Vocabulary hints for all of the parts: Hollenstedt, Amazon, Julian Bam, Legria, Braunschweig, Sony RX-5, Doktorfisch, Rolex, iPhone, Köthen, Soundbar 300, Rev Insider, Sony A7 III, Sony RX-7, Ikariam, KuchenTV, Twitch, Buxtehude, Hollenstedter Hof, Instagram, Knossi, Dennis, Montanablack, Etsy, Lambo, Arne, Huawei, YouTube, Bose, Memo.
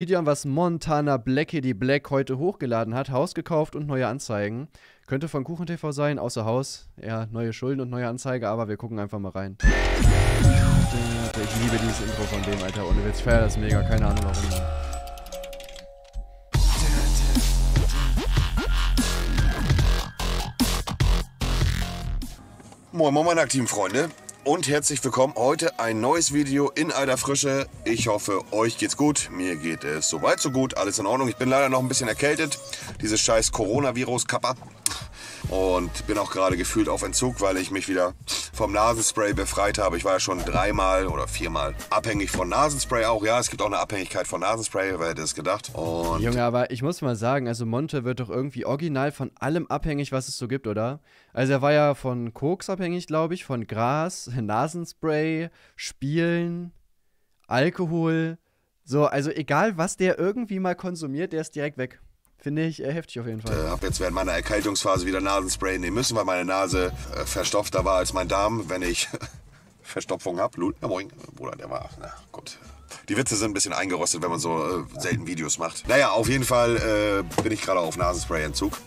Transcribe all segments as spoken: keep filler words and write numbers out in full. Video an, was Montanablack, die Black, heute hochgeladen hat. Haus gekauft und neue Anzeigen. Könnte von KuchenTV sein, außer Haus. Ja, neue Schulden und neue Anzeige, aber wir gucken einfach mal rein. Ich liebe dieses Intro von dem, Alter. Ohne Witz, ich feier das mega. Keine Ahnung warum. Moin moin meine aktiven Freunde und herzlich willkommen, heute ein neues Video in alter Frische. Ich hoffe, euch geht's gut, mir geht es soweit so gut, alles in Ordnung. Ich bin leider noch ein bisschen erkältet, dieses scheiß Coronavirus-Kappa, und bin auch gerade gefühlt auf Entzug, weil ich mich wieder vom Nasenspray befreit habe. Ich war ja schon dreimal oder viermal abhängig von Nasenspray auch. Ja, es gibt auch eine Abhängigkeit von Nasenspray, wer hätte es gedacht. Und Junge, aber ich muss mal sagen, also Monte wird doch irgendwie original von allem abhängig, was es so gibt, oder? Also er war ja von Koks abhängig, glaube ich, von Gras, Nasenspray, Spielen, Alkohol. So, also egal, was der irgendwie mal konsumiert, der ist direkt weg. Finde ich äh, heftig auf jeden Fall. Ich äh, habe jetzt während meiner Erkältungsphase wieder Nasenspray nehmen müssen, weil meine Nase äh, verstopfter war als mein Darm, wenn ich Verstopfung habe. Blut. Ja, moin, Bruder, der war, na gut. Die Witze sind ein bisschen eingerostet, wenn man so äh, selten Videos macht. Naja, auf jeden Fall äh, bin ich gerade auf Nasenspray-Entzug.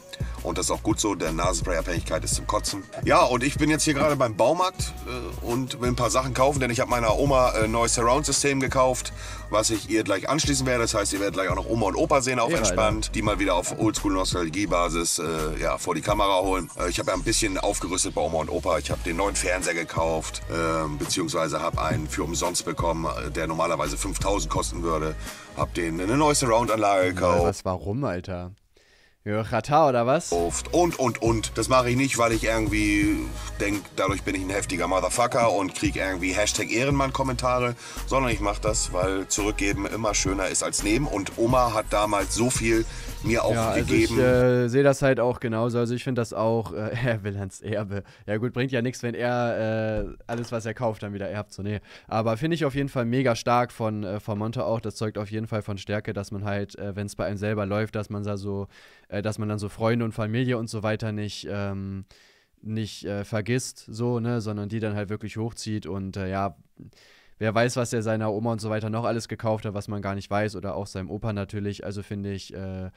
Und das ist auch gut so, denn Nasenspray-Abhängigkeit ist zum Kotzen. Ja, und ich bin jetzt hier gerade beim Baumarkt äh, und will ein paar Sachen kaufen, denn ich habe meiner Oma ein äh, neues Surround-System gekauft, was ich ihr gleich anschließen werde. Das heißt, ihr werdet gleich auch noch Oma und Opa sehen, auf ja, entspannt, Alter, die mal wieder auf Oldschool-Nostalgie-Basis äh, ja, vor die Kamera holen. Äh, ich habe ja ein bisschen aufgerüstet bei Oma und Opa. Ich habe den neuen Fernseher gekauft, äh, beziehungsweise habe einen für umsonst bekommen, der normalerweise fünftausend kosten würde. Habe denen eine neue Surround-Anlage gekauft. Was, warum, Alter? Ja, Rata oder was? Oft. Und, und, und. Das mache ich nicht, weil ich irgendwie denke, dadurch bin ich ein heftiger Motherfucker und kriege irgendwie Hashtag Ehrenmann-Kommentare, sondern ich mache das, weil zurückgeben immer schöner ist als nehmen. Und Oma hat damals so viel mir auch ja, gegeben. Also ich äh, sehe das halt auch genauso. Also ich finde das auch, äh, er will ans Erbe. Ja gut, bringt ja nichts, wenn er äh, alles, was er kauft, dann wieder erbt. So, nee. Aber finde ich auf jeden Fall mega stark von, äh, von Monte auch. Das zeugt auf jeden Fall von Stärke, dass man halt, äh, wenn es bei einem selber läuft, dass man da so dass man dann so Freunde und Familie und so weiter nicht, ähm, nicht äh, vergisst, so, ne, sondern die dann halt wirklich hochzieht und äh, ja, wer weiß, was er seiner Oma und so weiter noch alles gekauft hat, was man gar nicht weiß, oder auch seinem Opa natürlich, also finde ich, äh,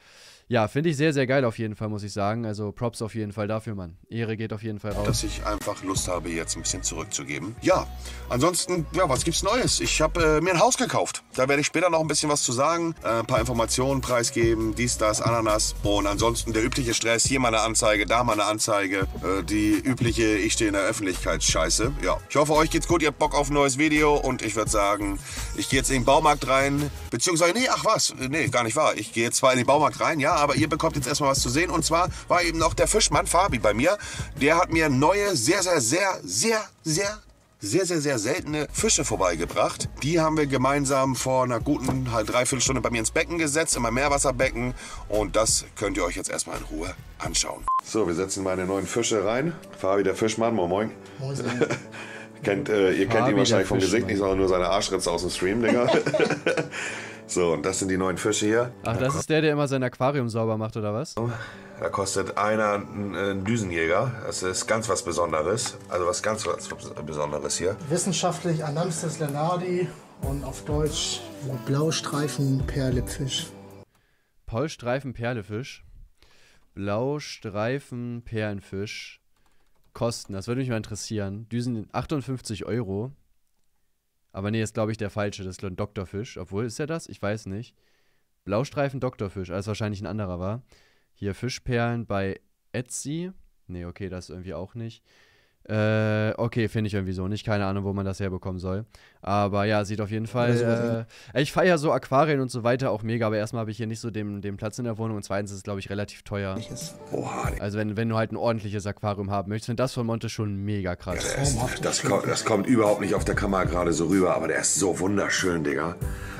ja, finde ich sehr, sehr geil auf jeden Fall, muss ich sagen, also Props auf jeden Fall dafür, Mann, Ehre geht auf jeden Fall raus. Dass ich einfach Lust habe, jetzt ein bisschen zurückzugeben. Ja, ansonsten, ja, was gibt's Neues? Ich habe äh, mir ein Haus gekauft, da werde ich später noch ein bisschen was zu sagen, äh, ein paar Informationen preisgeben, dies, das, Ananas, und ansonsten der übliche Stress, hier mal eine Anzeige, da mal eine Anzeige, äh, die übliche, ich stehe in der Öffentlichkeitsscheiße, ja. Ich hoffe, euch geht's gut, ihr habt Bock auf ein neues Video, und Und ich würde sagen, ich gehe jetzt in den Baumarkt rein, beziehungsweise, nee, ach was, nee, gar nicht wahr. Ich gehe jetzt zwar in den Baumarkt rein, ja, aber ihr bekommt jetzt erstmal was zu sehen. Und zwar war eben noch der Fischmann Fabi bei mir. Der hat mir neue, sehr, sehr, sehr, sehr, sehr, sehr, sehr, sehr seltene Fische vorbeigebracht. Die haben wir gemeinsam vor einer guten halt Dreiviertelstunde bei mir ins Becken gesetzt, in mein Meerwasserbecken. Und das könnt ihr euch jetzt erstmal in Ruhe anschauen. So, wir setzen meine neuen Fische rein. Fabi, der Fischmann, moin moin. Moin. Kennt, äh, ihr kennt ihn wahrscheinlich vom Gesicht nicht, sondern nur seine Arschritze aus dem Stream, Digga. So, und das sind die neuen Fische hier. Ach, das ist der, der immer sein Aquarium sauber macht, oder was? Da kostet einer einen Düsenjäger. Das ist ganz was Besonderes. Also was ganz was Besonderes hier. Wissenschaftlich Anamstis lenardi und auf Deutsch Blaustreifen-Perlefisch. Paulstreifen-Perlefisch. Blaustreifen-Perlenfisch. Kosten, das würde mich mal interessieren. Düsen achtundfünfzig Euro. Aber nee, ist glaube ich der falsche. Das ist ein Doktorfisch. Obwohl, ist er das? Ich weiß nicht. Blaustreifen Doktorfisch, als wahrscheinlich ein anderer war. Hier Fischperlen bei Etsy. Nee, okay, das irgendwie auch nicht. Äh, okay, finde ich irgendwie so nicht. Keine Ahnung, wo man das herbekommen soll. Aber ja, sieht auf jeden Fall. Äh, ich feiere so Aquarien und so weiter auch mega, aber erstmal habe ich hier nicht so den, den Platz in der Wohnung und zweitens ist es, glaube ich, relativ teuer. Also wenn, wenn du halt ein ordentliches Aquarium haben möchtest, finde das von Monte schon mega krass. Ja, ist, das, kommt, das kommt überhaupt nicht auf der Kamera gerade so rüber, aber der ist so wunderschön, Digga.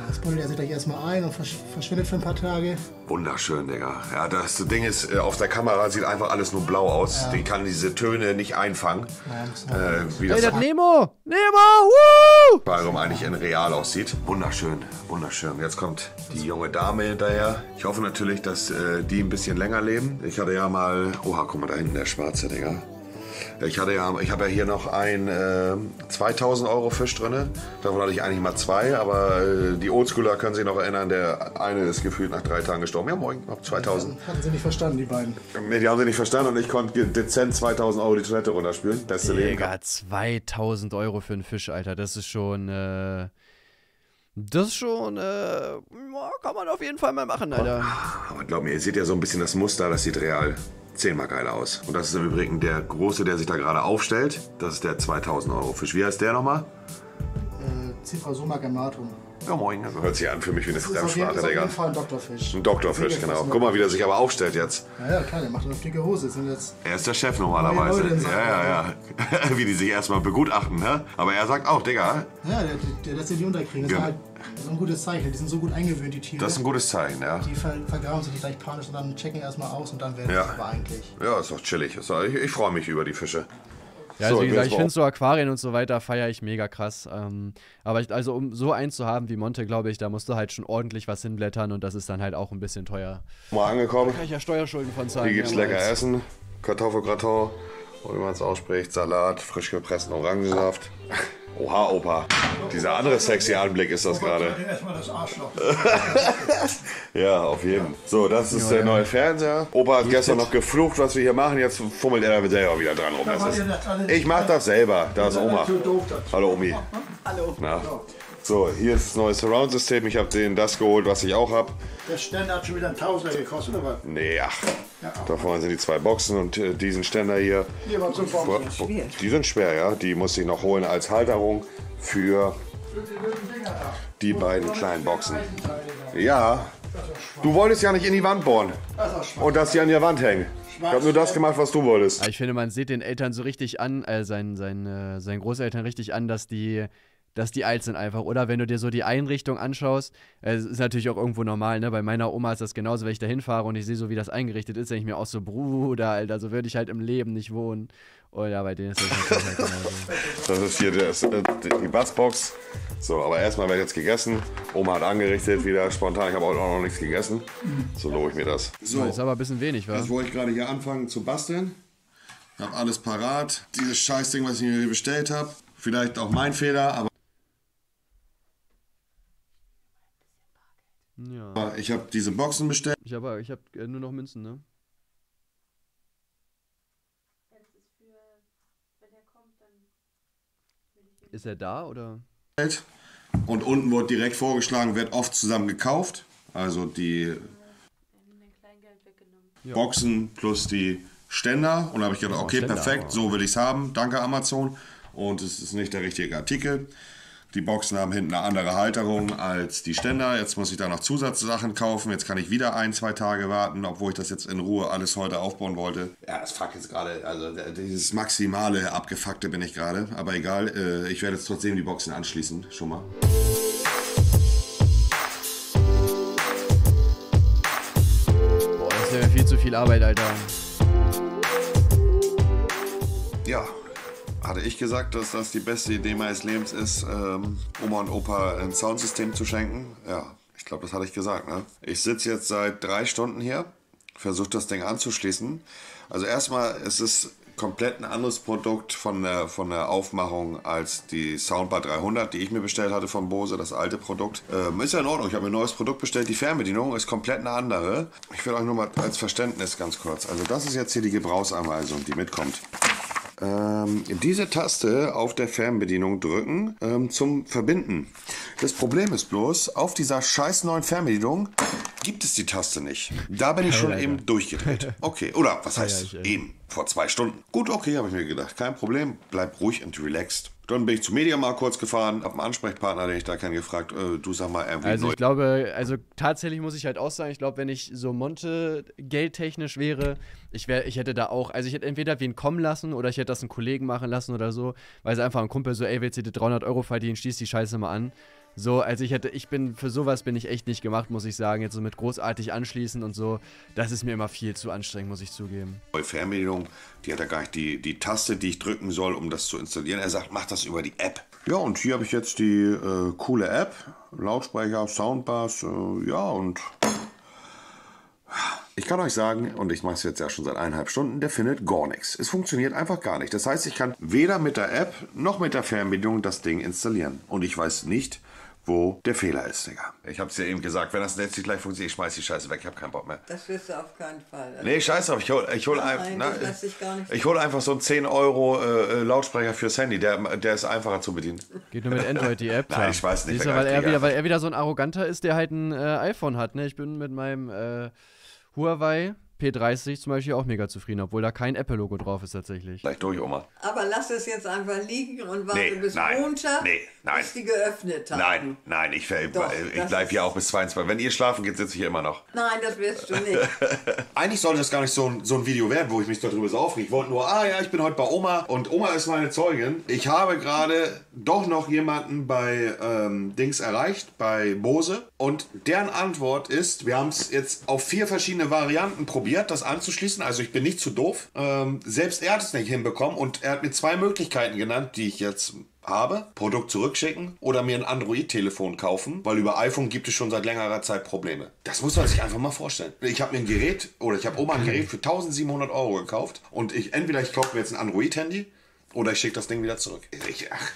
Das buddelt er sich gleich erstmal ein und versch verschwindet für ein paar Tage. Wunderschön, Digga. Ja, das Ding ist, auf der Kamera sieht einfach alles nur blau aus. Ja. Die kann diese Töne nicht einfangen. Naja, äh, wie das, hey, das Nemo! Nemo! Woo! Warum eigentlich in real aussieht. Wunderschön, wunderschön. Jetzt kommt die junge Dame hinterher. Ich hoffe natürlich, dass äh, die ein bisschen länger leben. Ich hatte ja mal... Oha, guck mal da hinten, der schwarze, Digga. Ich hatte ja, ich habe ja hier noch ein äh, zweitausend Euro Fisch drin. Davon hatte ich eigentlich mal zwei, aber äh, die Oldschooler können sich noch erinnern, der eine ist gefühlt nach drei Tagen gestorben. Ja, moin, noch zweitausend. Hatten sie nicht verstanden, die beiden. Nee, die haben sie nicht verstanden und ich konnte dezent zweitausend Euro die Toilette runterspülen. Beste Leben. Digga, zweitausend Euro für einen Fisch, Alter, das ist schon... Äh Das schon, äh, kann man auf jeden Fall mal machen, Alter. Aber glaub mir, ihr seht ja so ein bisschen das Muster, das sieht real zehnmal geiler aus. Und das ist im Übrigen der Große, der sich da gerade aufstellt. Das ist der zweitausend Euro Fisch. Wie heißt der nochmal? Äh, Zyprasoma Germatum. Ja, moin. Das hört sich an für mich wie eine Fremdsprache, Digga. Auf jeden Fall ein Doktorfisch. Ein Doktorfisch, genau. Guck mal, wie der sich aber aufstellt jetzt. Ja, ja, klar, der macht eine dicke Hose. Sind jetzt er ist der Chef normalerweise. Leute, ja, ja, ja. Wie die sich erstmal begutachten, ne? Aber er sagt auch, Digga. Ja, der, der lässt sich die unterkriegen. Das ist halt so ein gutes Zeichen. Die sind so gut eingewöhnt, die Tiere. Das ist ein gutes Zeichen, ja. Die ver vergraben sich nicht gleich panisch und dann checken erstmal aus und dann werden ja. sie aber eigentlich. Ja, ist doch chillig. Ist doch, ich ich freue mich über die Fische. Ja, also so, wie gesagt, ich finde so Aquarien und so weiter feiere ich mega krass. Ähm, aber ich, also um so eins zu haben wie Monte, glaube ich, da musst du halt schon ordentlich was hinblättern und das ist dann halt auch ein bisschen teuer. Mal angekommen. Da kann ich ja Steuerschulden von zahlen. Hier gibt's lecker als Essen, Kartoffelgratin, wie man es ausspricht, Salat, frisch gepressten Orangensaft. Oha, Opa. Dieser andere sexy Anblick ist das gerade. Ja, auf jeden Fall. So, das ist der neue Fernseher. Opa hat gestern noch geflucht, was wir hier machen. Jetzt fummelt er damit selber wieder dran rum. Das ist, ich mach das selber. Da ist Oma. Hallo, Omi. Hallo. Na? So, hier ist das neue Surround-System. Ich habe denen das geholt, was ich auch habe. Der Ständer hat schon wieder ein Tausender gekostet, oder? Nee, ach. Ja, da vorne sind die zwei Boxen und äh, diesen Ständer hier. Die, waren zum schwer. Die sind schwer, ja. Die musste ich noch holen als Halterung für die beiden kleinen Boxen. Ja. Du wolltest ja nicht in die Wand bohren. Und dass die an der Wand hängen. Ich habe nur das gemacht, was du wolltest. Ich finde, man sieht den Eltern so richtig an, äh, seinen, seinen, äh, seinen Großeltern richtig an, dass die... dass die alt sind einfach. Oder wenn du dir so die Einrichtung anschaust, es ist natürlich auch irgendwo normal, ne? Bei meiner Oma ist das genauso, wenn ich da hinfahre und ich sehe so, wie das eingerichtet ist, denke ich mir auch so, Bruder, Alter, so würde ich halt im Leben nicht wohnen. Oder bei denen ist das nicht genauso. Das ist hier das, äh, die Bassbox. So, aber erstmal wird jetzt gegessen. Oma hat angerichtet wieder spontan. Ich habe auch noch nichts gegessen. So lobe ich mir das. So, das ist aber ein bisschen wenig, wa? Jetzt wollte ich gerade hier anfangen zu basteln. Ich habe alles parat. Dieses Scheißding, was ich mir bestellt habe. Vielleicht auch mein Fehler, aber... Ja. Ich habe diese Boxen bestellt. Ich habe ich hab nur noch Münzen, ne? Ist er da, oder? Und unten wird direkt vorgeschlagen, wird oft zusammen gekauft. Also die Boxen plus die Ständer. Und da habe ich gedacht, okay, perfekt, so will ich es haben. Danke, Amazon. Und es ist nicht der richtige Artikel. Die Boxen haben hinten eine andere Halterung als die Ständer. Jetzt muss ich da noch Zusatzsachen kaufen. Jetzt kann ich wieder ein, zwei Tage warten, obwohl ich das jetzt in Ruhe alles heute aufbauen wollte. Ja, das fuck jetzt gerade, also dieses maximale Abgefuckte bin ich gerade. Aber egal, ich werde jetzt trotzdem die Boxen anschließen, schon mal. Boah, das ist ja viel zu viel Arbeit, Alter. Ja. Hatte ich gesagt, dass das die beste Idee meines Lebens ist, ähm, Oma und Opa ein Soundsystem zu schenken? Ja, ich glaube, das hatte ich gesagt, ne? Ich sitze jetzt seit drei Stunden hier, versuche das Ding anzuschließen. Also erstmal ist es komplett ein anderes Produkt von der, von der Aufmachung als die Soundbar dreihundert, die ich mir bestellt hatte von Bose, das alte Produkt. Ähm, ist ja in Ordnung, ich habe mir ein neues Produkt bestellt. Die Fernbedienung ist komplett eine andere. Ich will euch nur mal als Verständnis ganz kurz. Also das ist jetzt hier die Gebrauchsanweisung, die mitkommt. Ähm, diese Taste auf der Fernbedienung drücken ähm, zum Verbinden. Das Problem ist bloß, auf dieser scheiß neuen Fernbedienung gibt es die Taste nicht. Da bin ich schon ja, ja, eben ja. durchgedreht. Okay, oder was heißt ja, ja, eben? Vor zwei Stunden. Gut, okay, habe ich mir gedacht. Kein Problem, bleib ruhig und relaxed. Dann bin ich zum Media mal kurz gefahren, hab einen Ansprechpartner, den ich da kenne, gefragt, äh, du sag mal irgendwie. Also ich glaube, also tatsächlich muss ich halt auch sagen, ich glaube, wenn ich so Monte geldtechnisch wäre, ich wäre, ich hätte da auch, also ich hätte entweder wen kommen lassen oder ich hätte das einen Kollegen machen lassen oder so, weil es einfach ein Kumpel so, ey, willst du dir dreihundert Euro verdienen, schließ die Scheiße mal an. So, also ich hätte, ich bin, für sowas bin ich echt nicht gemacht, muss ich sagen. Jetzt so mit großartig anschließen und so, das ist mir immer viel zu anstrengend, muss ich zugeben. Die Fernbedienung, die hat ja gar nicht die, die Taste, die ich drücken soll, um das zu installieren. Er sagt, mach das über die App. Ja, und hier habe ich jetzt die äh, coole App, Lautsprecher, Soundbars, äh, ja und... Ich kann euch sagen, und ich mache es jetzt ja schon seit eineinhalb Stunden, der findet gar nichts. Es funktioniert einfach gar nicht. Das heißt, ich kann weder mit der App noch mit der Fernbedienung das Ding installieren. Und ich weiß nicht, wo der Fehler ist, Digga. Ich hab's dir eben gesagt, wenn das Netz nicht gleich funktioniert, ich schmeiß die Scheiße weg, ich hab keinen Bock mehr. Das wirst du auf keinen Fall. Also nee, scheiß drauf, ich hol, ich hol, nein, ein, nein, na, ich gar nicht ich hol einfach so einen zehn Euro äh, Lautsprecher fürs Handy, der, der ist einfacher zu bedienen. Geht nur mit Android, die App. Nein, ich weiß nicht. Siehst du, weil, er wieder, weil er wieder so ein Arroganter ist, der halt ein äh, iPhone hat, ne? Ich bin mit meinem äh, Huawei P dreißig zum Beispiel auch mega zufrieden, obwohl da kein Apple-Logo drauf ist tatsächlich. Gleich durch, Oma. Aber lass es jetzt einfach liegen und warte nee, bis nein, Montag, nee, nein, bis die geöffnet haben. Nein, nein, ich, ich bleibe hier auch bis zweiundzwanzig. Wenn ihr schlafen geht, sitze ich hier immer noch. Nein, das wirst du nicht. Eigentlich sollte das gar nicht so ein, so ein Video werden, wo ich mich darüber so aufrege. Ich wollte nur, ah ja, ich bin heute bei Oma und Oma ist meine Zeugin. Ich habe gerade doch noch jemanden bei ähm, Dings erreicht, bei Bose. Und deren Antwort ist, wir haben es jetzt auf vier verschiedene Varianten probiert, das anzuschließen, also ich bin nicht zu doof. Ähm, selbst er hat es nicht hinbekommen und er hat mir zwei Möglichkeiten genannt, die ich jetzt habe. Produkt zurückschicken oder mir ein Android-Telefon kaufen, weil über iPhone gibt es schon seit längerer Zeit Probleme. Das muss man sich einfach mal vorstellen. Ich habe mir ein Gerät oder ich habe Oma ein Gerät für tausendsiebenhundert Euro gekauft und ich entweder ich kaufe mir jetzt ein Android-Handy oder ich schicke das Ding wieder zurück. Ich, ach,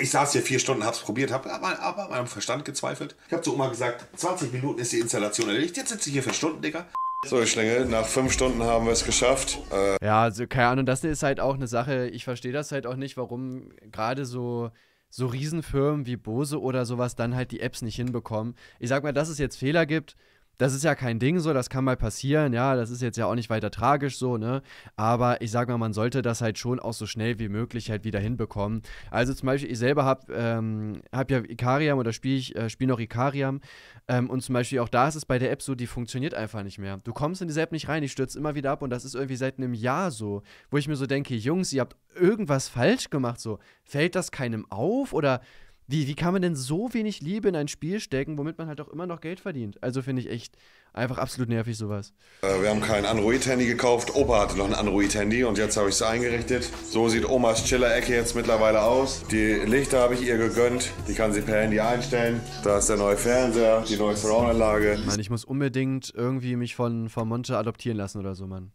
ich saß hier vier Stunden, hab's probiert, hab aber, aber an meinem Verstand gezweifelt. Ich habe zu Oma gesagt, zwanzig Minuten ist die Installation erledigt, jetzt sitze ich hier für Stunden, Digga. So, ich Schlingel, nach fünf Stunden haben wir es geschafft. Äh ja, also keine Ahnung, das ist halt auch eine Sache, ich verstehe das halt auch nicht, warum gerade so, so Riesenfirmen wie Bose oder sowas dann halt die Apps nicht hinbekommen. Ich sag mal, dass es jetzt Fehler gibt, das ist ja kein Ding so, das kann mal passieren, ja, das ist jetzt ja auch nicht weiter tragisch so, ne, aber ich sag mal, man sollte das halt schon auch so schnell wie möglich halt wieder hinbekommen. Also zum Beispiel, ich selber hab, ähm, hab ja Ikariam oder spiele ich, äh, spiel noch Ikariam ähm, und zum Beispiel auch da ist es bei der App so, die funktioniert einfach nicht mehr. Du kommst in diese App nicht rein, die stürzt immer wieder ab und das ist irgendwie seit einem Jahr so, wo ich mir so denke, Jungs, ihr habt irgendwas falsch gemacht, so, fällt das keinem auf oder... Wie, wie kann man denn so wenig Liebe in ein Spiel stecken, womit man halt auch immer noch Geld verdient? Also finde ich echt einfach absolut nervig sowas. Äh, wir haben kein Android-Handy gekauft. Opa hatte noch ein Android-Handy und jetzt habe ich es eingerichtet. So sieht Omas Chiller-Ecke jetzt mittlerweile aus. Die Lichter habe ich ihr gegönnt. Die kann sie per Handy einstellen. Da ist der neue Fernseher, die neue Surround-Anlage. Mann, ich muss unbedingt irgendwie mich von, von Monte adoptieren lassen oder so, Mann.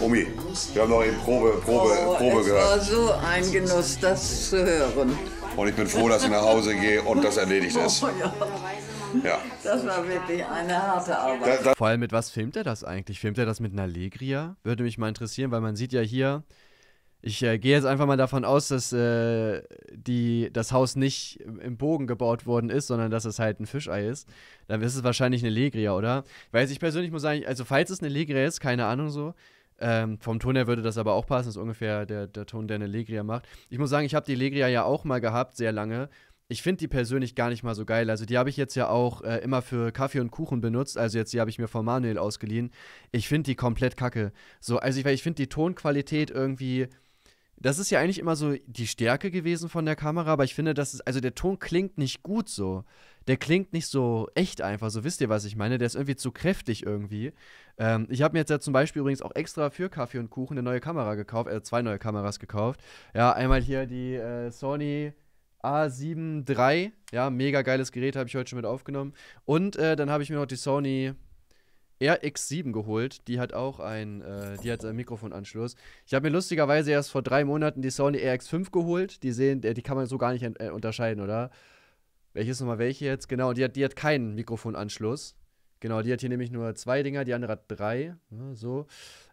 Omi, wir haben noch eben Probe, Probe, oh, Probe es gehört. Es war so ein Genuss, das zu hören. Und ich bin froh, dass ich nach Hause gehe und das erledigt ist. Oh, ja. Ja. Das war wirklich eine harte Arbeit. Da, da Vor allem, mit was filmt er das eigentlich? Filmt er das mit einer Legria? Würde mich mal interessieren, weil man sieht ja hier, ich äh, gehe jetzt einfach mal davon aus, dass äh, die, das Haus nicht im Bogen gebaut worden ist, sondern dass es halt ein Fischei ist. Dann ist es wahrscheinlich eine Legria, oder? Weil ich persönlich muss sagen, also falls es eine Legria ist, keine Ahnung so, Ähm, vom Ton her würde das aber auch passen, das ist ungefähr der, der Ton, der eine Legria macht. Ich muss sagen, ich habe die Legria ja auch mal gehabt, sehr lange. Ich finde die persönlich gar nicht mal so geil. Also die habe ich jetzt ja auch äh, immer für Kaffee und Kuchen benutzt. Also jetzt die habe ich mir von Manuel ausgeliehen. Ich finde die komplett kacke. So, also ich, ich finde die Tonqualität irgendwie... Das ist ja eigentlich immer so die Stärke gewesen von der Kamera, aber ich finde, das ist, also der Ton klingt nicht gut so. Der klingt nicht so echt einfach, so wisst ihr, was ich meine? Der ist irgendwie zu kräftig irgendwie. Ähm, ich habe mir jetzt ja zum Beispiel übrigens auch extra für Kaffee und Kuchen eine neue Kamera gekauft, äh, zwei neue Kameras gekauft. Ja, einmal hier die äh, Sony A sieben drei, ja, mega geiles Gerät, habe ich heute schon mit aufgenommen. Und äh, dann habe ich mir noch die Sony R X sieben geholt, die hat auch ein, äh, die hat einen Mikrofonanschluss. Ich habe mir lustigerweise erst vor drei Monaten die Sony R X fünf geholt. Die sehen, die kann man so gar nicht äh, unterscheiden, oder? Welches nochmal welche jetzt? Genau, die hat, die hat keinen Mikrofonanschluss. Genau, die hat hier nämlich nur zwei Dinger, die andere hat drei. Ja, so.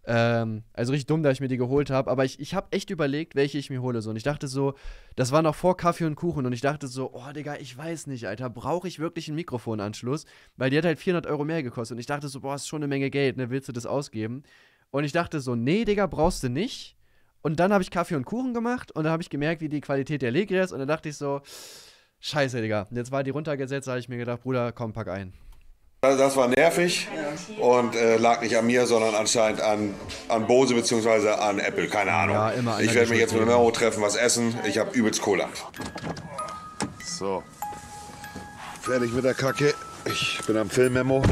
Ähm, also richtig dumm, dass ich mir die geholt habe. Aber ich, ich habe echt überlegt, welche ich mir hole. So. Und ich dachte so, das war noch vor Kaffee und Kuchen. Und ich dachte so, oh Digga, ich weiß nicht, Alter, brauche ich wirklich einen Mikrofonanschluss? Weil die hat halt vierhundert Euro mehr gekostet. Und ich dachte so, boah, ist schon eine Menge Geld, ne? Willst du das ausgeben? Und ich dachte so, nee, Digga, brauchst du nicht. Und dann habe ich Kaffee und Kuchen gemacht. Und dann habe ich gemerkt, wie die Qualität der Legria ist. Und dann dachte ich so, scheiße, Digga. Und jetzt war die runtergesetzt, da habe ich mir gedacht, Bruder, komm, pack ein. Das war nervig und äh, lag nicht an mir, sondern anscheinend an, an Bose bzw. an Apple. Keine Ahnung. Ja, immer ich werde mich jetzt mit Memo treffen, was essen. Ich habe übelst Cola. So. Fertig mit der Kacke. Ich bin am Film, Memo.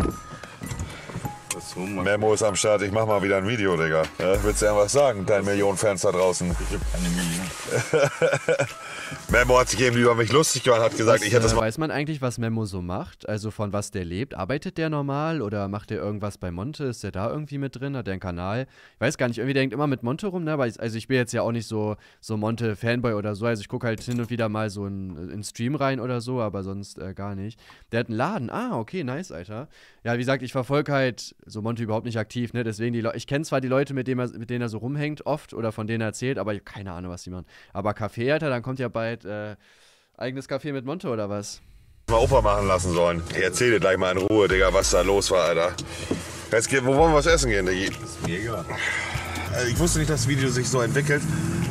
Das So, Memo ist am Start, ich mach mal wieder ein Video, Digga. Ja, willst du ja was sagen, deinen Millionen Fans da draußen? Ich hab keine Millionen. Memo hat sich eben über mich lustig gemacht, hat gesagt, was, ich hätte das mal... Weiß man eigentlich, was Memo so macht? Also von was der lebt? Arbeitet der normal oder macht der irgendwas bei Monte? Ist der da irgendwie mit drin? Hat der einen Kanal? Ich weiß gar nicht, irgendwie der hängt immer mit Monte rum, ne? Weil ich, also ich bin jetzt ja auch nicht so, so Monte-Fanboy oder so, also ich gucke halt hin und wieder mal so in den Stream rein oder so, aber sonst äh, gar nicht. Der hat einen Laden, ah, okay, nice, Alter. Ja, wie gesagt, ich verfolge halt so Monte überhaupt nicht aktiv, ne? Deswegen, die Le ich kenne zwar die Leute, mit denen, er, mit denen er so rumhängt oft oder von denen er erzählt, aber keine Ahnung, was die machen. Aber Kaffee, Alter, dann kommt ja bald äh, eigenes Kaffee mit Monte oder was? Mal Opa machen lassen sollen. Ich erzähl dir gleich mal in Ruhe, Digga, was da los war, Alter. Jetzt geht, wo wollen wir was essen gehen, Digga? Mega. Ich wusste nicht, dass das Video sich so entwickelt,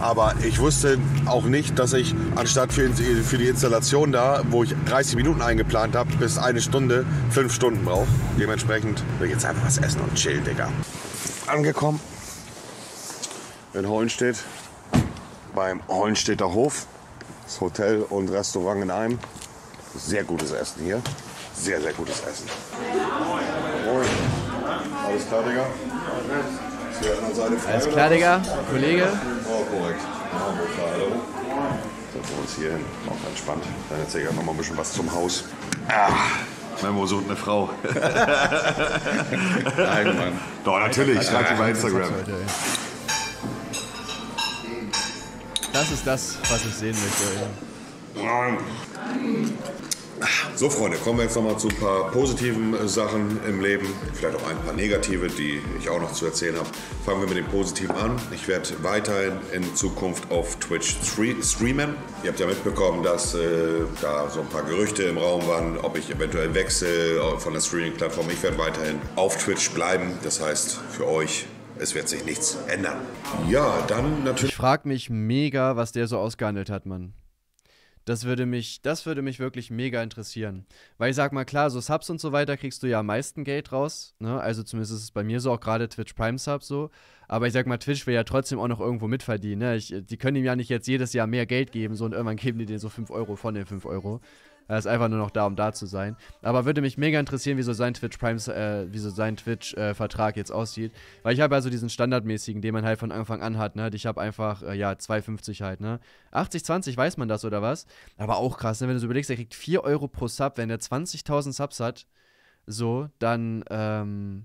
aber ich wusste auch nicht, dass ich anstatt für, für die Installation da, wo ich dreißig Minuten eingeplant habe, bis eine Stunde, fünf Stunden brauche. Dementsprechend will ich jetzt einfach was essen und chillen, Digga. Angekommen in Hollenstedt, beim Hollenstedter Hof, das Hotel und Restaurant in einem. Sehr gutes Essen hier, sehr, sehr gutes Essen. Moin. Alles klar, Digga? Alles klar, Digga, Kollege. Oh, korrekt. Hallo. Setzen wir uns hier hin. Auch entspannt. Dann erzähl ich noch mal ein bisschen was zum Haus. Ah, Memo sucht eine Frau. Nein, Mann. Doch, natürlich. Schreibt sie bei Instagram. Das ist das, was ich sehen möchte. Nein. So, Freunde, kommen wir jetzt nochmal zu ein paar positiven äh, Sachen im Leben. Vielleicht auch ein paar negative, die ich auch noch zu erzählen habe. Fangen wir mit dem Positiven an. Ich werde weiterhin in Zukunft auf Twitch streamen. Ihr habt ja mitbekommen, dass äh, da so ein paar Gerüchte im Raum waren, ob ich eventuell wechsle von der Streaming-Plattform. Ich werde weiterhin auf Twitch bleiben. Das heißt, für euch... Es wird sich nichts ändern. Ja, dann natürlich... Ich frage mich mega, was der so ausgehandelt hat, Mann. Das würde mich, das würde mich wirklich mega interessieren. Weil ich sag mal, klar, so Subs und so weiter kriegst du ja am meisten Geld raus, ne? Also zumindest ist es bei mir so, auch gerade Twitch Prime Sub so. Aber ich sag mal, Twitch will ja trotzdem auch noch irgendwo mitverdienen, ne? Ich, die können ihm ja nicht jetzt jedes Jahr mehr Geld geben, so, und irgendwann geben die denen so fünf Euro von den fünf Euro. Er ist einfach nur noch da, um da zu sein. Aber würde mich mega interessieren, wie so sein Twitch Prime, äh, wie so sein Twitch-Vertrag äh, jetzt aussieht. Weil ich habe also diesen standardmäßigen, den man halt von Anfang an hat, ne? Ich habe einfach, äh, ja, zwei fünfzig halt, ne? achtzig zwanzig, weiß man das oder was? Aber auch krass, ne? Wenn du so überlegst, er kriegt vier Euro pro Sub, wenn er zwanzigtausend Subs hat, so, dann, ähm,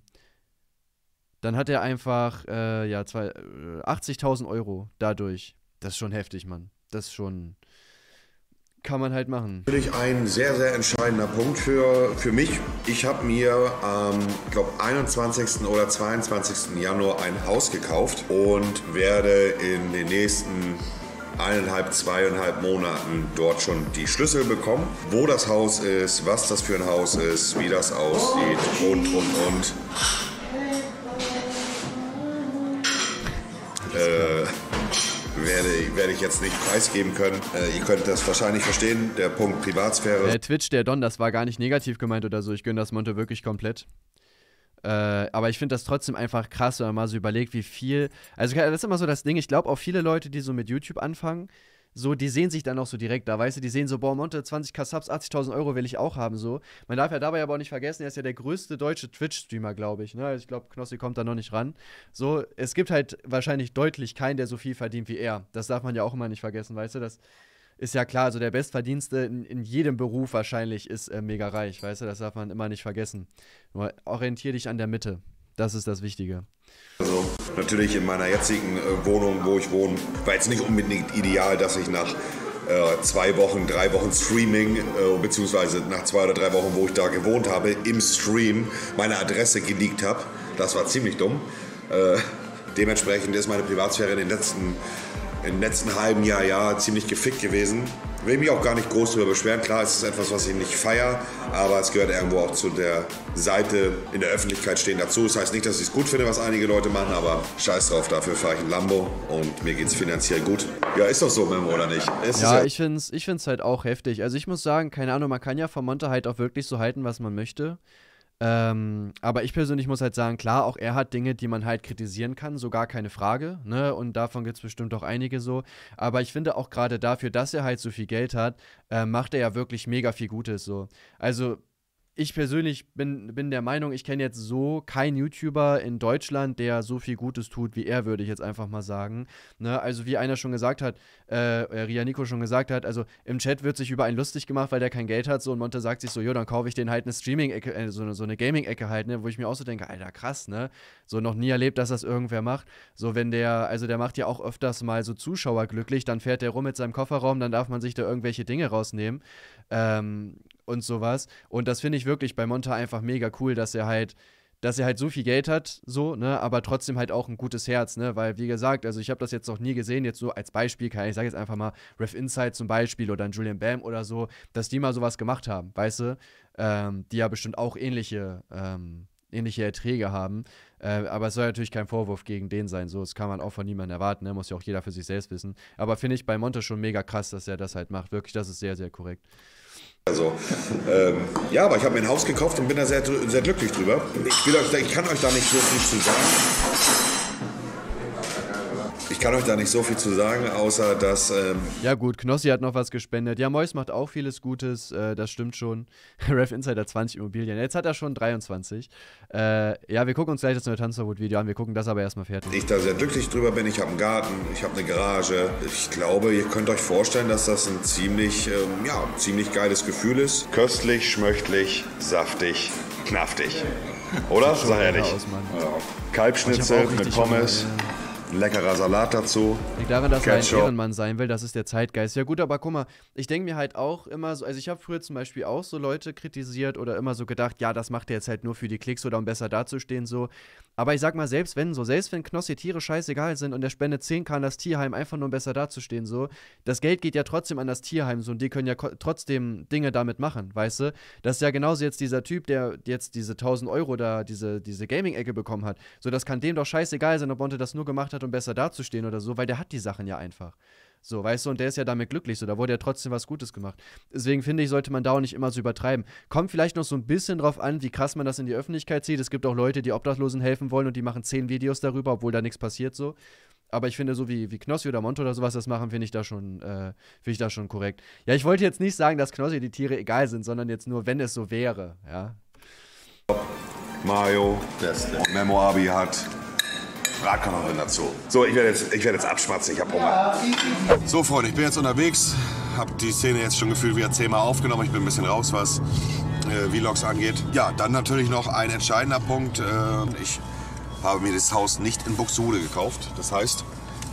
dann hat er einfach, äh, ja, achtzigtausend Euro dadurch. Das ist schon heftig, Mann. Das ist schon... kann man halt machen. Natürlich ein sehr, sehr entscheidender Punkt für, für mich. Ich habe mir am ähm, glaube einundzwanzigsten oder zweiundzwanzigsten Januar ein Haus gekauft und werde in den nächsten eineinhalb, zweieinhalb Monaten dort schon die Schlüssel bekommen. Wo das Haus ist, was das für ein Haus ist, wie das aussieht und, und, und. Äh, Werde, werde ich jetzt nicht preisgeben können. Äh, ihr könnt das wahrscheinlich verstehen, der Punkt Privatsphäre. Der Twitch, der Don, das war gar nicht negativ gemeint oder so. Ich gönne das Monte wirklich komplett. Äh, aber ich finde das trotzdem einfach krass, wenn man mal so überlegt, wie viel... Also das ist immer so das Ding, ich glaube auch viele Leute, die so mit YouTube anfangen, so, die sehen sich dann auch so direkt da, weißt du, die sehen so, boah, Monte, zwanzigtausend Subs, achtzigtausend Euro will ich auch haben, so. Man darf ja dabei aber auch nicht vergessen, er ist ja der größte deutsche Twitch-Streamer, glaube ich, ne, ich glaube, Knossi kommt da noch nicht ran. So, es gibt halt wahrscheinlich deutlich keinen, der so viel verdient wie er, das darf man ja auch immer nicht vergessen, weißt du, das ist ja klar, also der Bestverdienste in, in jedem Beruf wahrscheinlich ist äh, mega reich, weißt du, das darf man immer nicht vergessen. Nur orientier dich an der Mitte, das ist das Wichtige. Also natürlich in meiner jetzigen äh, Wohnung, wo ich wohne, war jetzt nicht unbedingt ideal, dass ich nach äh, zwei Wochen, drei Wochen Streaming, äh, beziehungsweise nach zwei oder drei Wochen, wo ich da gewohnt habe, im Stream meine Adresse geleakt habe. Das war ziemlich dumm. Äh, dementsprechend ist meine Privatsphäre in den letzten, in den letzten halben Jahr, Jahr ziemlich gefickt gewesen. Ich will mich auch gar nicht groß darüber beschweren. Klar, es ist etwas, was ich nicht feiere, aber es gehört irgendwo auch zu der Seite in der Öffentlichkeit stehen dazu. Das heißt nicht, dass ich es gut finde, was einige Leute machen, aber scheiß drauf, dafür fahre ich ein Lambo und mir geht's finanziell gut. Ja, ist doch so, Memo, oder nicht? Ist ja, halt ich finde es ich find's halt auch heftig. Also ich muss sagen, keine Ahnung, man kann ja von Monte halt auch wirklich so halten, was man möchte. Ähm, aber ich persönlich muss halt sagen, klar, auch er hat Dinge, die man halt kritisieren kann, so gar keine Frage, ne, und davon gibt es bestimmt auch einige so, aber ich finde auch gerade dafür, dass er halt so viel Geld hat, äh, macht er ja wirklich mega viel Gutes so, also ich persönlich bin, bin der Meinung, ich kenne jetzt so keinen YouTuber in Deutschland, der so viel Gutes tut wie er, würde ich jetzt einfach mal sagen. Ne? Also wie einer schon gesagt hat, äh, Ria Nico schon gesagt hat, also im Chat wird sich über einen lustig gemacht, weil der kein Geld hat, so, und Monte sagt sich so, jo, dann kaufe ich den halt eine Streaming-Ecke, äh, so, so eine Gaming-Ecke halt, ne, wo ich mir auch so denke, Alter, krass, ne, so noch nie erlebt, dass das irgendwer macht. So, wenn der, also der macht ja auch öfters mal so Zuschauer glücklich, dann fährt der rum mit seinem Kofferraum, dann darf man sich da irgendwelche Dinge rausnehmen, ähm, und sowas. Und das finde ich wirklich bei Monta einfach mega cool, dass er halt, dass er halt so viel Geld hat, so, ne, aber trotzdem halt auch ein gutes Herz, ne, weil, wie gesagt, also ich habe das jetzt noch nie gesehen, jetzt so als Beispiel, kann ich, ich sage jetzt einfach mal Rev Insider zum Beispiel oder ein Julian Bam oder so, dass die mal sowas gemacht haben, weißt du, ähm, die ja bestimmt auch ähnliche, ähm, ähnliche Erträge haben, äh, aber es soll natürlich kein Vorwurf gegen den sein, so, das kann man auch von niemandem erwarten, ne, muss ja auch jeder für sich selbst wissen, aber finde ich bei Monte schon mega krass, dass er das halt macht, wirklich, das ist sehr, sehr korrekt. Also, ähm, ja, aber ich habe mir ein Haus gekauft und bin da sehr, sehr glücklich drüber. Ich will euch da, ich kann euch da nicht so viel zu sagen. Ich kann euch da nicht so viel zu sagen, außer dass... Ähm ja gut, Knossi hat noch was gespendet. Ja, Mois macht auch vieles Gutes, äh, das stimmt schon. Rev Insider zwanzig Immobilien, jetzt hat er schon dreiundzwanzig. Äh, ja, wir gucken uns gleich das neue Tanzverbot-Video an, wir gucken das aber erstmal fertig. Ich da sehr glücklich drüber bin, ich habe einen Garten, ich habe eine Garage. Ich glaube, ihr könnt euch vorstellen, dass das ein ziemlich, ähm, ja, ziemlich geiles Gefühl ist. Köstlich, schmöchtlich, saftig, knaftig. Oder? Sag ehrlich. Ja. Kalbschnitzel mit Pommes. Leckerer Salat dazu. Liegt daran, dass er ein Ehrenmann sein will, das ist der Zeitgeist. Ja gut, aber guck mal, ich denke mir halt auch immer so, also ich habe früher zum Beispiel auch so Leute kritisiert oder immer so gedacht, ja, das macht er jetzt halt nur für die Klicks oder um besser dazustehen, so. Aber ich sag mal, selbst wenn so, selbst wenn Knossi Tiere scheißegal sind und der spendet zehn K an das Tierheim, einfach nur um besser dazustehen, so, das Geld geht ja trotzdem an das Tierheim, so, und die können ja trotzdem Dinge damit machen, weißt du? Das ist ja genauso jetzt dieser Typ, der jetzt diese tausend Euro da, diese, diese Gaming-Ecke bekommen hat. So, das kann dem doch scheißegal sein, ob Monte das nur gemacht hat, um besser dazustehen oder so, weil der hat die Sachen ja einfach. So, weißt du, und der ist ja damit glücklich, so, da wurde ja trotzdem was Gutes gemacht. Deswegen finde ich, sollte man da auch nicht immer so übertreiben. Kommt vielleicht noch so ein bisschen drauf an, wie krass man das in die Öffentlichkeit zieht. Es gibt auch Leute, die Obdachlosen helfen wollen und die machen zehn Videos darüber, obwohl da nichts passiert, so. Aber ich finde, so wie, wie Knossi oder Monte oder sowas das machen, finde ich da schon, äh, finde ich da schon korrekt. Ja, ich wollte jetzt nicht sagen, dass Knossi die Tiere egal sind, sondern jetzt nur, wenn es so wäre, ja. Mario, Memo Abi hat... Bratkartoffeln dazu. So, ich werde jetzt, ich werde jetzt abschmatzen, ich habe Hunger. So, Freunde, ich bin jetzt unterwegs, habe die Szene jetzt schon gefühlt wieder zehnmal aufgenommen. Ich bin ein bisschen raus, was äh, Vlogs angeht. Ja, dann natürlich noch ein entscheidender Punkt. Äh, ich habe mir das Haus nicht in Buxtehude gekauft. Das heißt,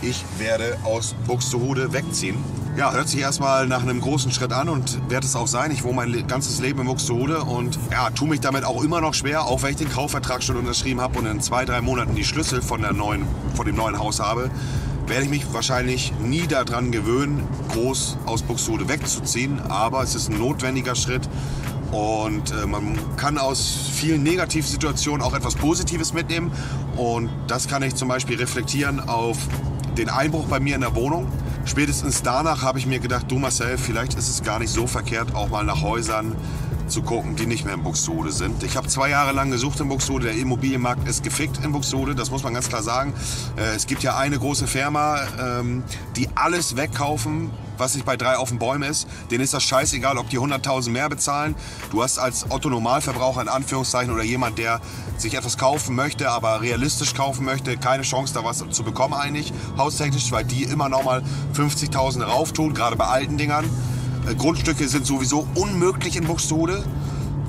ich werde aus Buxtehude wegziehen. Ja, hört sich erstmal nach einem großen Schritt an und wird es auch sein. Ich wohne mein ganzes Leben in Buxtehude und ja, tue mich damit auch immer noch schwer, auch wenn ich den Kaufvertrag schon unterschrieben habe und in zwei, drei Monaten die Schlüssel von, der neuen, von dem neuen Haus habe, werde ich mich wahrscheinlich nie daran gewöhnen, groß aus Buxtehude wegzuziehen. Aber es ist ein notwendiger Schritt. Und äh, man kann aus vielen Negativsituationen auch etwas Positives mitnehmen. Und das kann ich zum Beispiel reflektieren auf den Einbruch bei mir in der Wohnung. Spätestens danach habe ich mir gedacht, du Marcel, vielleicht ist es gar nicht so verkehrt, auch mal nach Häusern zu gucken, die nicht mehr in Buxtehude sind. Ich habe zwei Jahre lang gesucht in Buxtehude. Der Immobilienmarkt ist gefickt in Buxtehude, das muss man ganz klar sagen. Es gibt ja eine große Firma, die alles wegkaufen, was nicht bei drei auf den Bäumen ist. Denen ist das scheißegal, ob die hunderttausend mehr bezahlen. Du hast als Otto-Normalverbraucher in Anführungszeichen oder jemand, der sich etwas kaufen möchte, aber realistisch kaufen möchte, keine Chance, da was zu bekommen eigentlich, haustechnisch, weil die immer noch mal fünfzigtausend rauf tun, gerade bei alten Dingern. Grundstücke sind sowieso unmöglich in Buxtehude.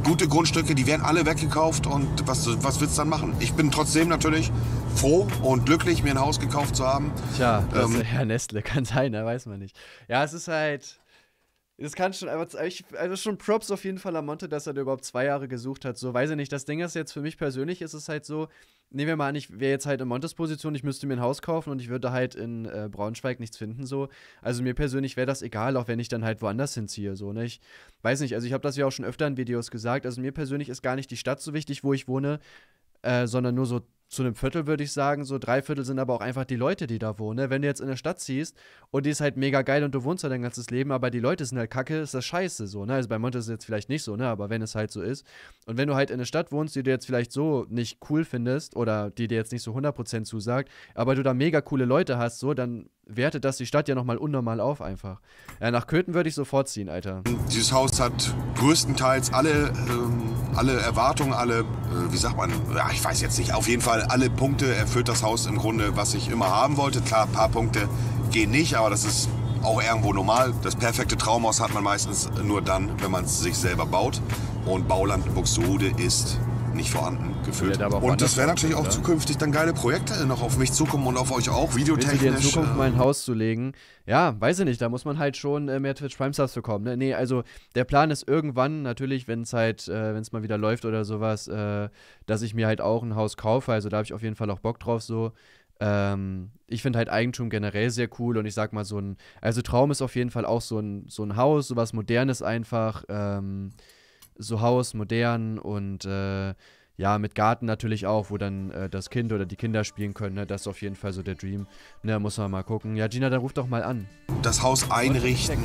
Gute Grundstücke, die werden alle weggekauft und was, was willst du dann machen? Ich bin trotzdem natürlich froh und glücklich, mir ein Haus gekauft zu haben. Tja, das ähm, ist Herr Nestle, kann sein, da weiß man nicht. Ja, es ist halt... Das kann schon, aber also schon Props auf jeden Fall an Monte, dass er da überhaupt zwei Jahre gesucht hat. So, weiß ich nicht, das Ding ist jetzt für mich persönlich, ist es halt so, nehmen wir mal an, ich wäre jetzt halt in Montes Position, ich müsste mir ein Haus kaufen und ich würde halt in äh, Braunschweig nichts finden, so. Also mir persönlich wäre das egal, auch wenn ich dann halt woanders hinziehe, so, ne? Ich weiß nicht, also ich habe das ja auch schon öfter in Videos gesagt, also mir persönlich ist gar nicht die Stadt so wichtig, wo ich wohne, äh, sondern nur so zu einem Viertel, würde ich sagen, so drei Viertel sind aber auch einfach die Leute, die da wohnen. Wenn du jetzt in eine Stadt ziehst und die ist halt mega geil und du wohnst da dein ganzes Leben, aber die Leute sind halt kacke, ist das scheiße so, ne? Also bei Monte ist es jetzt vielleicht nicht so, ne? Aber wenn es halt so ist. Und wenn du halt in eine Stadt wohnst, die du jetzt vielleicht so nicht cool findest oder die dir jetzt nicht so hundert Prozent zusagt, aber du da mega coole Leute hast, so, dann wertet das die Stadt ja nochmal unnormal auf einfach. Ja, nach Köthen würde ich sofort ziehen, Alter. Dieses Haus hat größtenteils alle ähm alle Erwartungen, alle, äh, wie sagt man, ja, ich weiß jetzt nicht, auf jeden Fall alle Punkte erfüllt das Haus im Grunde, was ich immer haben wollte. Klar, ein paar Punkte gehen nicht, aber das ist auch irgendwo normal. Das perfekte Traumhaus hat man meistens nur dann, wenn man es sich selber baut. Und Bauland Buxtehude ist nicht vorhanden gefüllt. Ja, und das wäre natürlich auch, oder? Zukünftig dann geile Projekte noch auf mich zukommen und auf euch auch, videotechnisch. Willst du dir in Zukunft äh, mein Haus zu legen? Ja, weiß ich nicht, da muss man halt schon äh, mehr Twitch Prime Stars bekommen. Ne? Nee, also der Plan ist irgendwann natürlich, wenn es halt, äh, wenn es mal wieder läuft oder sowas, äh, dass ich mir halt auch ein Haus kaufe, also da habe ich auf jeden Fall auch Bock drauf so. Ähm, ich finde halt Eigentum generell sehr cool und ich sag mal so ein, also Traum ist auf jeden Fall auch so ein, so ein Haus, sowas Modernes einfach, ähm, so Haus, modern und äh, ja, mit Garten natürlich auch, wo dann äh, das Kind oder die Kinder spielen können, ne? Das ist auf jeden Fall so der Dream, ne, muss man mal gucken. Ja, Gina, dann ruf doch mal an. Das Haus einrichten,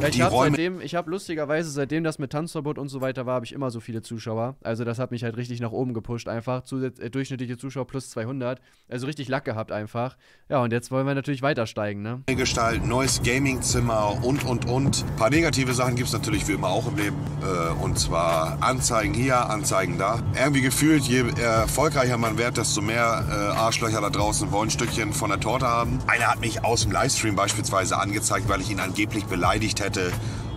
ja, die ich hab Räume... Seitdem, ich habe lustigerweise, seitdem das mit Tanzverbot und so weiter war, habe ich immer so viele Zuschauer, also das hat mich halt richtig nach oben gepusht einfach, Zusatz, äh, durchschnittliche Zuschauer plus zweihundert, also richtig Lack gehabt einfach. Ja, und jetzt wollen wir natürlich weiter steigen, ne? Gestalt, neues Gamingzimmer und, und, und. Ein paar negative Sachen gibt es natürlich wie immer auch im Leben, äh, und zwar Anzeigen hier, Anzeigen da. Irgendwie gefühlt, je erfolgreicher man wird, desto mehr äh, Arschlöcher da draußen wollen ein Stückchen von der Torte haben. Einer hat mich aus dem Livestream beispielsweise angezeigt, weil ich ihn angeblich beleidigt hätte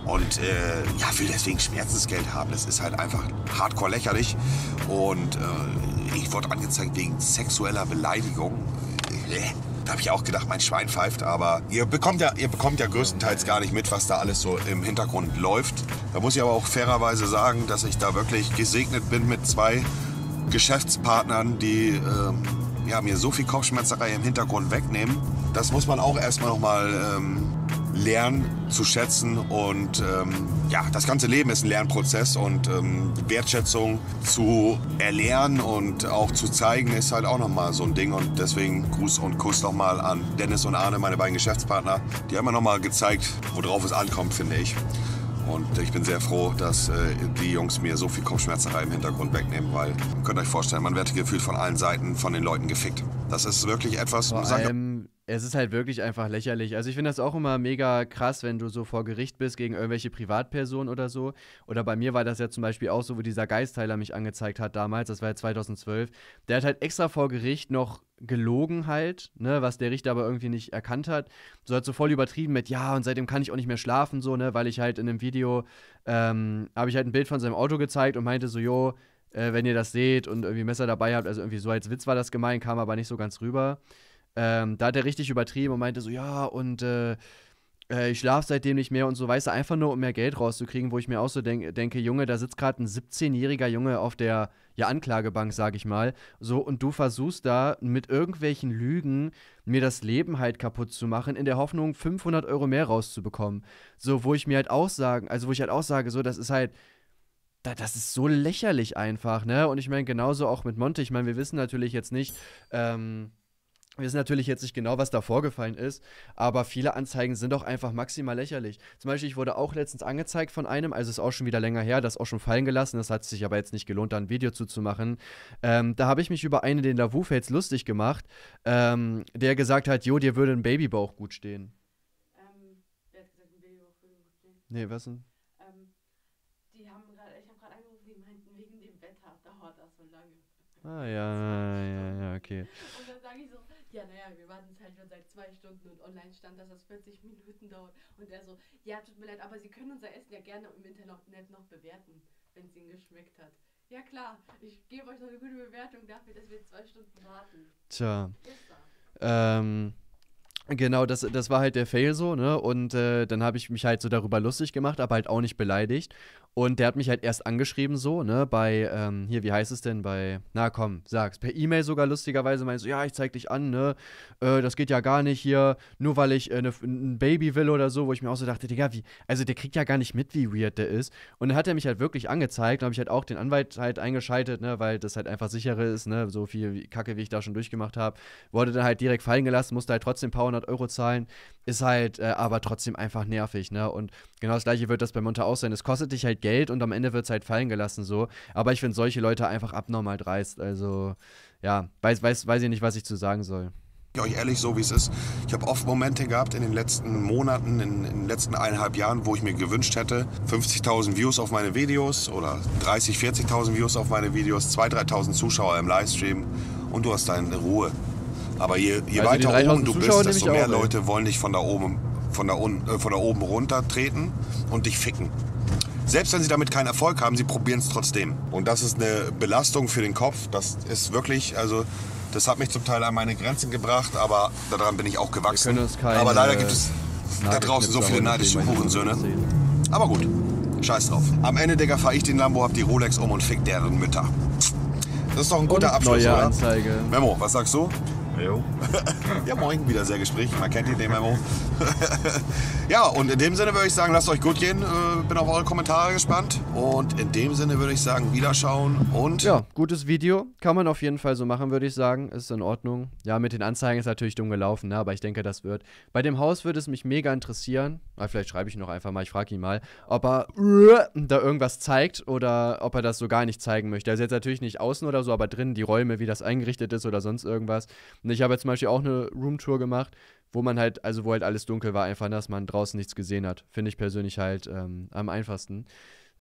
und äh, ja, will deswegen Schmerzensgeld haben. Das ist halt einfach hardcore lächerlich und äh, ich wurde angezeigt wegen sexueller Beleidigung. Äh, da habe ich auch gedacht, mein Schwein pfeift, aber ihr bekommt ja, ihr bekommt ja größtenteils gar nicht mit, was da alles so im Hintergrund läuft. Da muss ich aber auch fairerweise sagen, dass ich da wirklich gesegnet bin mit zwei Geschäftspartnern, die ähm, ja, mir so viel Kopfschmerzerei im Hintergrund wegnehmen. Das muss man auch erstmal nochmal ähm, lernen zu schätzen und ähm, ja, das ganze Leben ist ein Lernprozess und ähm, Wertschätzung zu erlernen und auch zu zeigen ist halt auch nochmal so ein Ding und deswegen Gruß und Kuss nochmal an Dennis und Arne, meine beiden Geschäftspartner. Die haben mir nochmal gezeigt, worauf es ankommt, finde ich. Und ich bin sehr froh, dass äh, die Jungs mir so viel Kopfschmerzerei im Hintergrund wegnehmen, weil ihr könnt euch vorstellen, man wird gefühlt von allen Seiten von den Leuten gefickt. Das ist wirklich etwas... Vor allem, es ist halt wirklich einfach lächerlich. Also ich finde das auch immer mega krass, wenn du so vor Gericht bist gegen irgendwelche Privatpersonen oder so. Oder bei mir war das ja zum Beispiel auch so, wo dieser Geistheiler mich angezeigt hat damals, das war ja zweitausendzwölf. Der hat halt extra vor Gericht noch gelogen halt, ne, was der Richter aber irgendwie nicht erkannt hat. So hat so voll übertrieben mit, ja, und seitdem kann ich auch nicht mehr schlafen, so, ne, weil ich halt in einem Video, ähm, habe ich halt ein Bild von seinem Auto gezeigt und meinte so, jo, äh, wenn ihr das seht und irgendwie Messer dabei habt, also irgendwie so als Witz war das gemeint, kam aber nicht so ganz rüber. Ähm, da hat er richtig übertrieben und meinte so, ja, und äh, äh, ich schlafe seitdem nicht mehr und so, weißt du, einfach nur, um mehr Geld rauszukriegen, wo ich mir auch so denk denke, Junge, da sitzt gerade ein siebzehnjähriger Junge auf der, ja, Anklagebank, sag ich mal, so, und du versuchst da mit irgendwelchen Lügen mir das Leben halt kaputt zu machen, in der Hoffnung, fünfhundert Euro mehr rauszubekommen, so, wo ich mir halt auch sagen, also wo ich halt auch sage, so, das ist halt, das ist so lächerlich einfach, ne, und ich meine, genauso auch mit Monte, ich meine, wir wissen natürlich jetzt nicht, ähm, wir wissen natürlich jetzt nicht genau, was da vorgefallen ist, aber viele Anzeigen sind doch einfach maximal lächerlich. Zum Beispiel, ich wurde auch letztens angezeigt von einem, also ist auch schon wieder länger her, das auch schon fallen gelassen, das hat sich aber jetzt nicht gelohnt, da ein Video zuzumachen. Ähm, da habe ich mich über einen, den Lavu-Fates, lustig gemacht, ähm, der gesagt hat, jo, dir würde ein Babybauch gut stehen. Ähm, der hat gesagt, ein Babybauch würde gut stehen. Nee, was denn? Ähm, die haben grad, ich habe gerade angerufen, die meinten, wegen dem Wetter, dauert das so lange. Ah, ja, ja, ja, okay. Und dann sage ich so, ja, naja, wir warten jetzt halt schon seit zwei Stunden und online stand, dass das vierzig Minuten dauert. Und er so, ja, tut mir leid, aber Sie können unser Essen ja gerne im Internet noch bewerten, wenn es Ihnen geschmeckt hat. Ja klar, ich gebe euch noch eine gute Bewertung dafür, dass wir zwei Stunden warten. Tja, ähm... Genau, das, das war halt der Fail so, ne, und äh, dann habe ich mich halt so darüber lustig gemacht, aber halt auch nicht beleidigt und der hat mich halt erst angeschrieben so, ne, bei, ähm, hier, wie heißt es denn, bei, na komm, sag's, per E-Mail sogar lustigerweise, meinst du, ja, ich zeig dich an, ne, äh, das geht ja gar nicht hier, nur weil ich äh, ne, ein Baby will oder so, wo ich mir auch so dachte, Digga, wie, also der kriegt ja gar nicht mit, wie weird der ist und dann hat er mich halt wirklich angezeigt, habe ich halt auch den Anwalt halt eingeschaltet, ne, weil das halt einfach sicherer ist, ne, so viel Kacke, wie ich da schon durchgemacht habe, wurde dann halt direkt fallen gelassen, musste halt trotzdem paar hundert Euro zahlen, ist halt äh, aber trotzdem einfach nervig, ne, und genau das gleiche wird das bei Monte auch sein, es kostet dich halt Geld und am Ende wird es halt fallen gelassen, so, aber ich finde solche Leute einfach abnormal dreist, also, ja, weiß, weiß, weiß ich nicht, was ich zu sagen soll. Ich euch ehrlich, so wie es ist. Ich habe oft Momente gehabt in den letzten Monaten, in, in den letzten eineinhalb Jahren, wo ich mir gewünscht hätte, fünfzigtausend Views auf meine Videos oder dreißigtausend, vierzigtausend Views auf meine Videos, zweitausend, dreitausend Zuschauer im Livestream und du hast deine Ruhe. Aber je, je also weiter oben du Zuschauer bist, desto mehr auch, Leute wollen dich von da oben, von da unten, äh, von da oben runter treten und dich ficken. Selbst wenn sie damit keinen Erfolg haben, sie probieren es trotzdem. Und das ist eine Belastung für den Kopf. Das ist wirklich, also... Das hat mich zum Teil an meine Grenzen gebracht, aber daran bin ich auch gewachsen. Aber leider gibt es da draußen so viele neidische Hurensöhne. Aber gut, scheiß drauf. Am Ende, Digga, fahre ich den Lambo, hab die Rolex um und fick deren Mütter. Das ist doch ein guter Abschluss, oder? Memo, was sagst du? Jo. Ja, moin, wieder sehr Gespräch. Man kennt den Memo. Ja, und in dem Sinne würde ich sagen, lasst euch gut gehen. Bin auf eure Kommentare gespannt. Und in dem Sinne würde ich sagen, wiederschauen und... Ja, gutes Video. Kann man auf jeden Fall so machen, würde ich sagen. Ist in Ordnung. Ja, mit den Anzeigen ist natürlich dumm gelaufen, ne? Aber ich denke, das wird... Bei dem Haus würde es mich mega interessieren. Aber vielleicht schreibe ich noch einfach mal, ich frage ihn mal, ob er da irgendwas zeigt oder ob er das so gar nicht zeigen möchte. Also jetzt natürlich nicht außen oder so, aber drinnen die Räume, wie das eingerichtet ist oder sonst irgendwas. Und ich habe jetzt zum Beispiel auch eine Roomtour gemacht, wo man halt, also wo halt alles dunkel war, einfach, dass man draußen nichts gesehen hat. Finde ich persönlich halt ähm, am einfachsten.